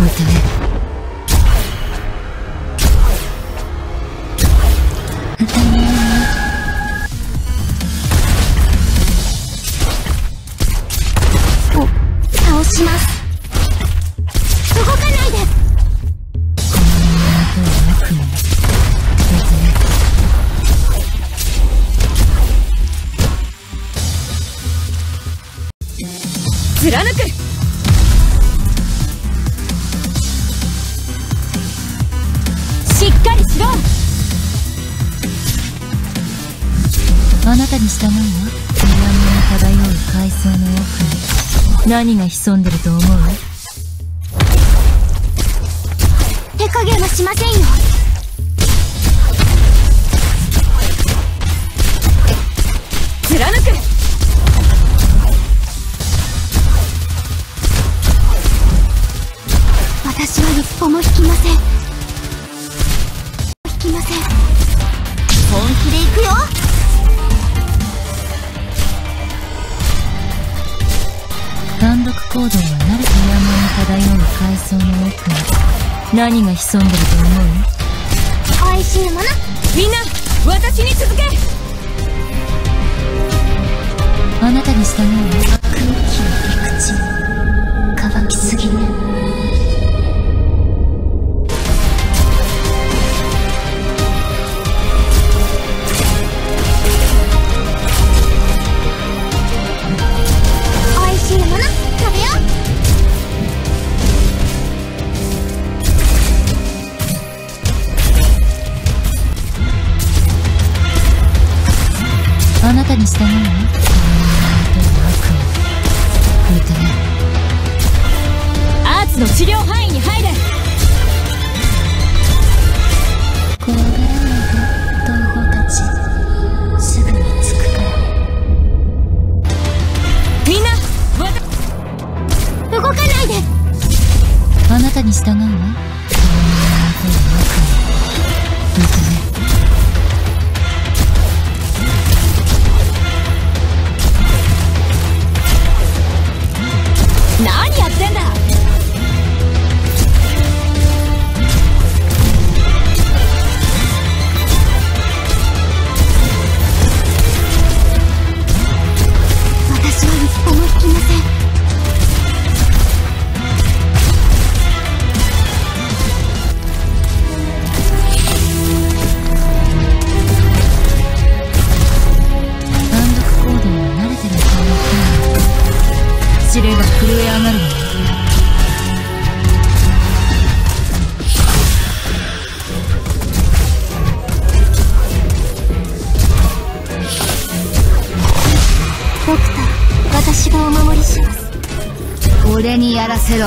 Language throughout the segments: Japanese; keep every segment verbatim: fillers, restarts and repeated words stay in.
貫く。しっかりしろ。あなたに従うわ。闇の漂う海藻の奥に何が潜んでると思う？手加減はしませんよ。貫く。私は一歩も引きません。引きません。本気で行くよ。単独行動は慣れて山に漂う海藻の奥に何が潜んでると思う？おいしいもの。みんな私に続け。あなたに従うわ。空気の陸地乾きすぎね。あなたにしたのよ。見てね。アーツの治療範囲に入れ。怖がらないで、同胞たち。すぐに着くから。みんな、わた、動かないで。あなたにしたのよ。見てね。何やってんだ。私は一歩も引きません。単独行動は慣れてる人の指令が震え上がるの。私がお守りします。俺にやらせろ。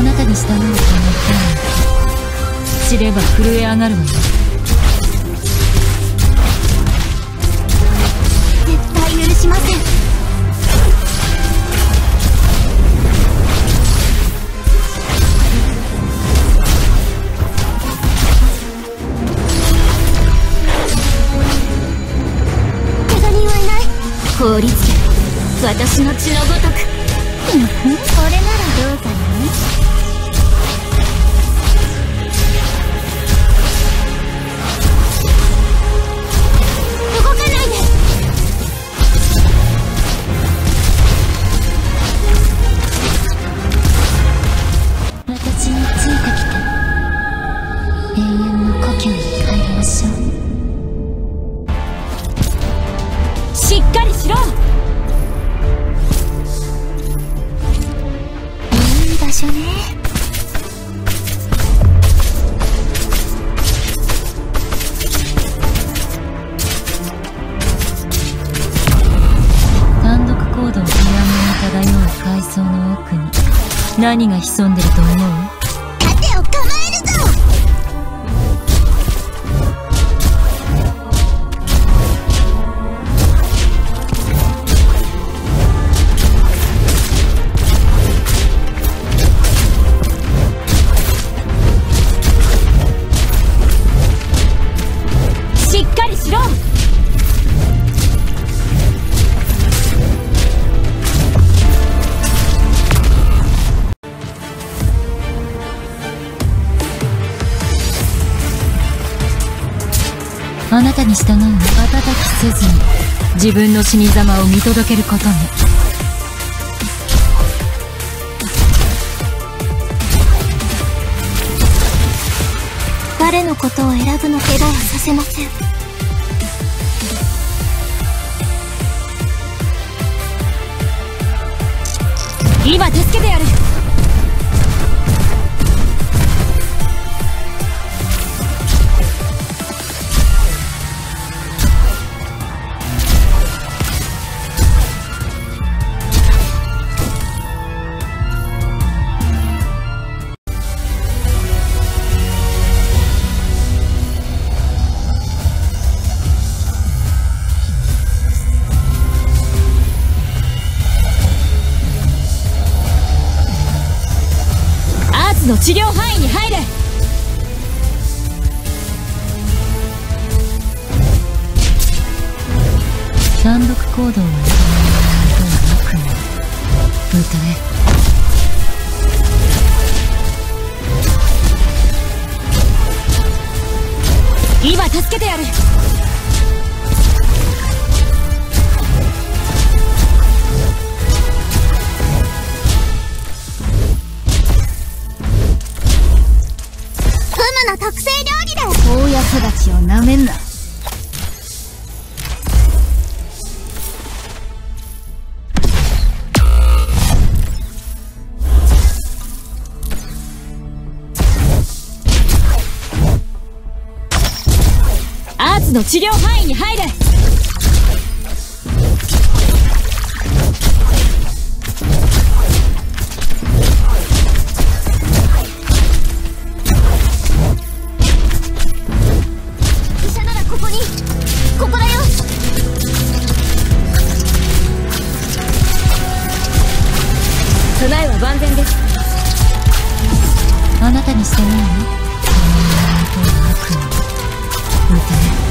あなたに従うと思った。知れば震え上がるわよ。絶対許しません。怪我人はいない。凍りつけ、私の血のごとく。うん、これならどうかな。何が潜んでると思う？盾を構えるぞ。しっかりしろ。あなたに従うのを瞬きせずに自分の死にざまを見届けることに。誰のことを選ぶの怪我はさせません。今助けてやる。治療範囲に入れ。単独行動は認められないとはなくも歌え。今助けてやる。特製料理だ。大家育ちをなめんな。アーツの治療範囲に入れ。あなたにしてないの？あなたに従うのを認められないとはなくも歌え。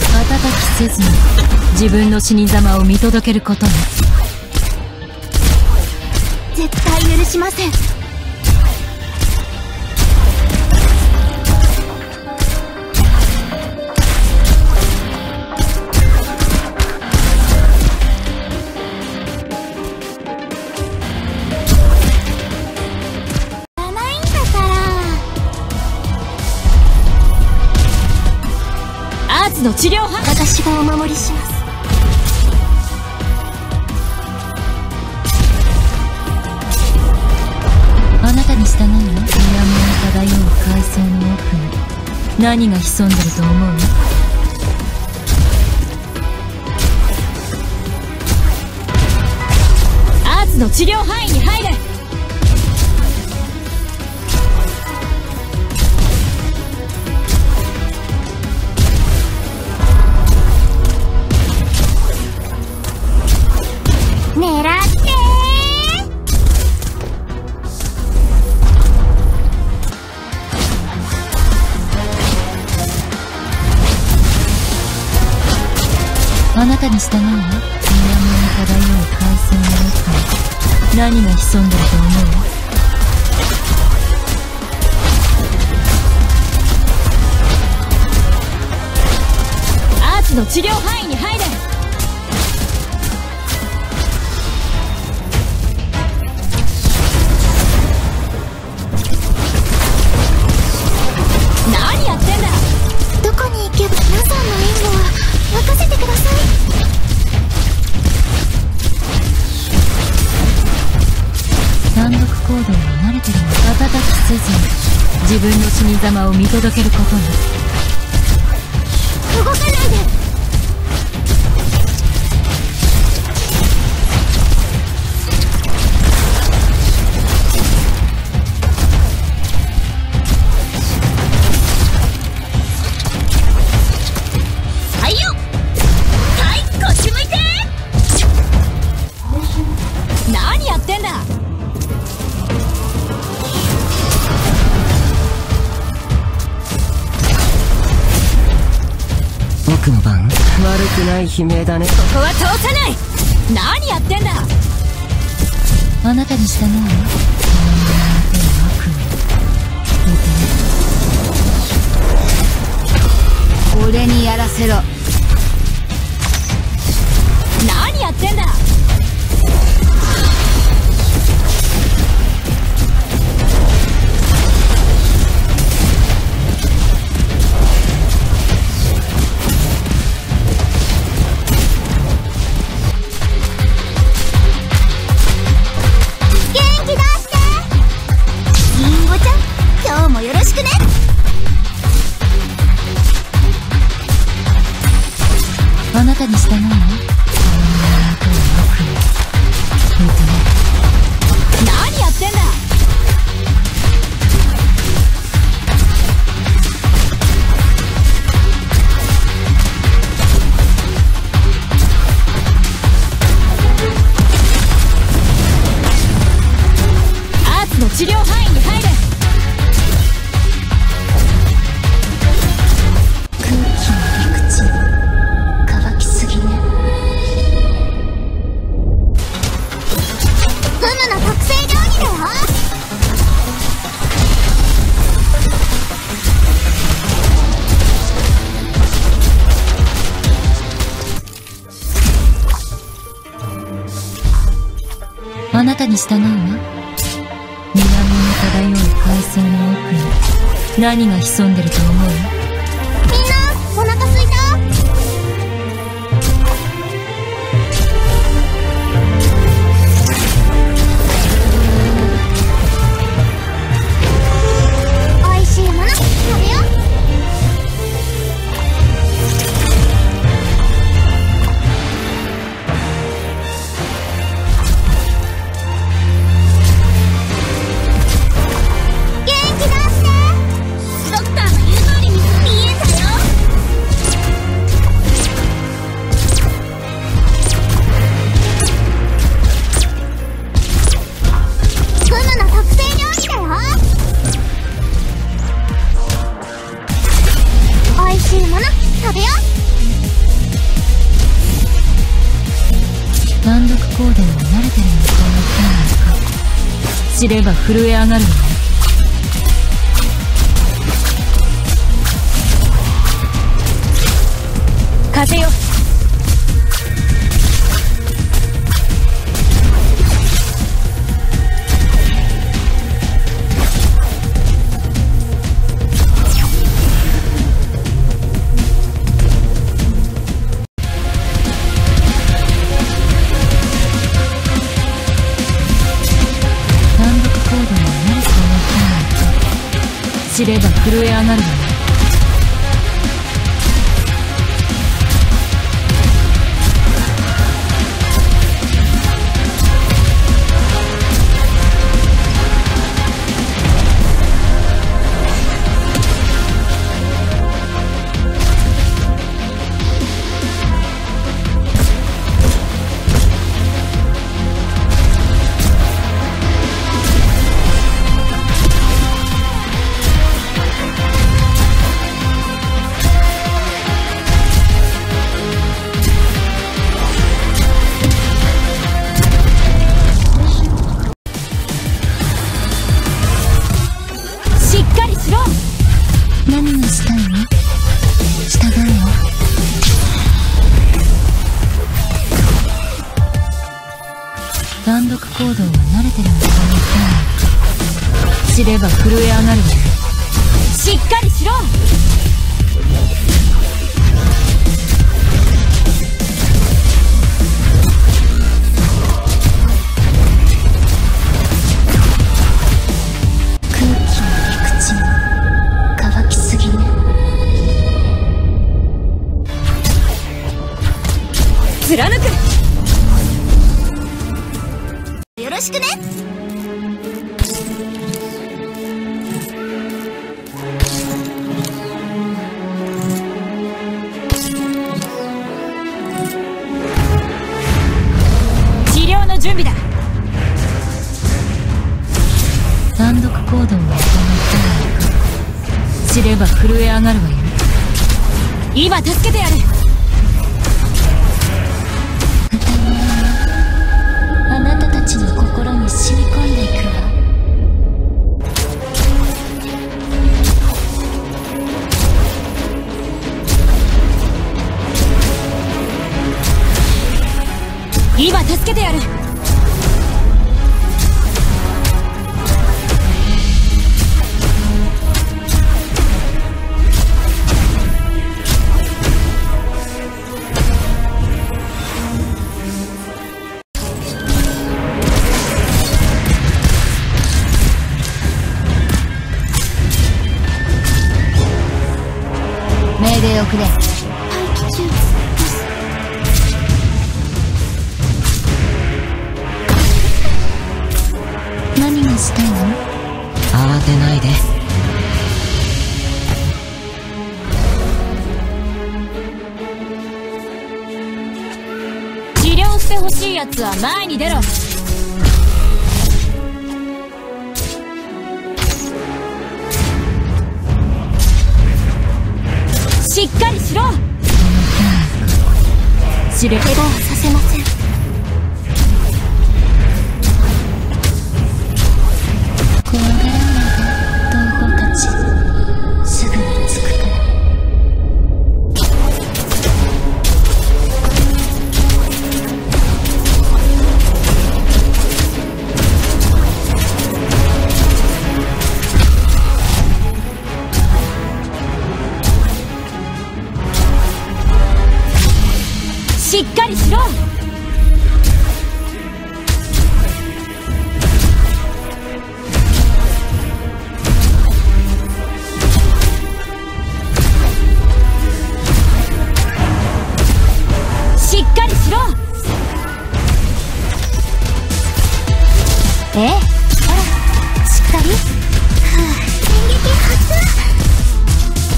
瞬きせずに自分の死に様を見届けることに。絶対許しません。の治療派、私がお守りします。あなたに従うの闇の漂う海藻の奥に何が潜んでると思う？アーツの治療範囲に入れ。あなたに従うの南の漂う海水の奥に何が潜んでると思う？アーツの治療範囲に入れ。何やってんだ。どこに行けば皆さんの援護は任せてください。単独行動に慣れてるの。瞬きせずに自分の死に様を見届けることに。動かないで。悪くない悲鳴だね。ここは通さない。何やってんだ。あなたに従うの。俺にやらせろ。何やってんだ。あなたに従うの。何やってんだ。アーツの治療範囲に入れ。あなたに従うわ。南に漂う海水の奥に何が潜んでると思う？みんなお腹すいた？おいしいもの食べよ知れば震え上がるわ。風よ、知れば震え上がるわね。単独行動は慣れてるのかな。知れば震え上がるわ。しっかりしろ。空気の陸地乾きすぎね。貫く。よろしくね。単独行動を行って知れば震え上がるわよ。今助けてやる。今助けてやる。命令をくれ。何がしたいの？慌てないで。治療してほしいやつは前に出ろ。しっかりしろ。知れば怪我はさせません。しっかりしろ。しっかりしろ。え、ほら、しっかり。電撃発。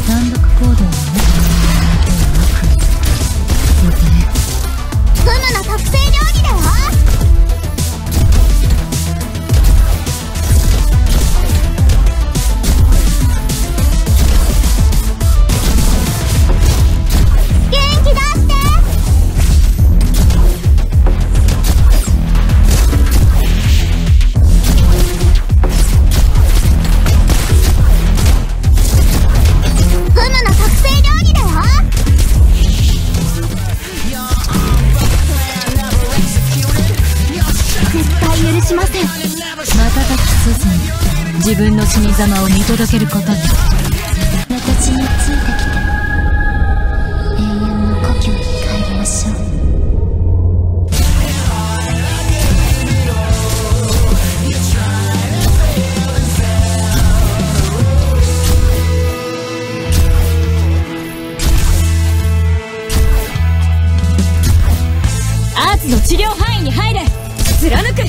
単独行動はね。フムの特製料理だよ。元気出して。自分の死に様を見届けることに。私についてきて、永遠の故郷に帰りましょう。アーツの治療範囲に入れ、貫く。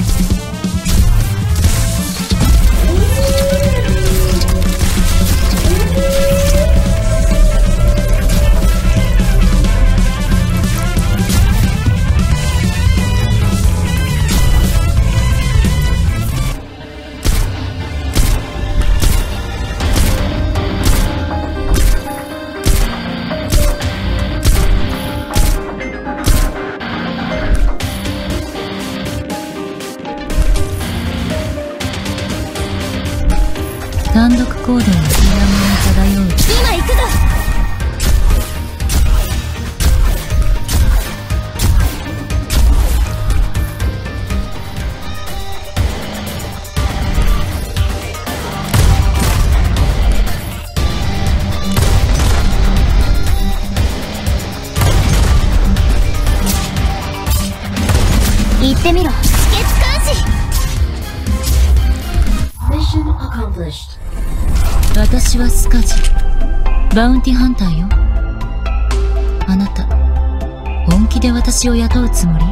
単独行動の平面に漂う。今行くぞ。行ってみろ。止血監視。Mission accomplished。私はスカジ、バウンティハンターよ。あなた、本気で私を雇うつもり？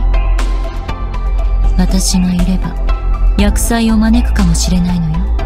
私がいれば、厄災を招くかもしれないのよ。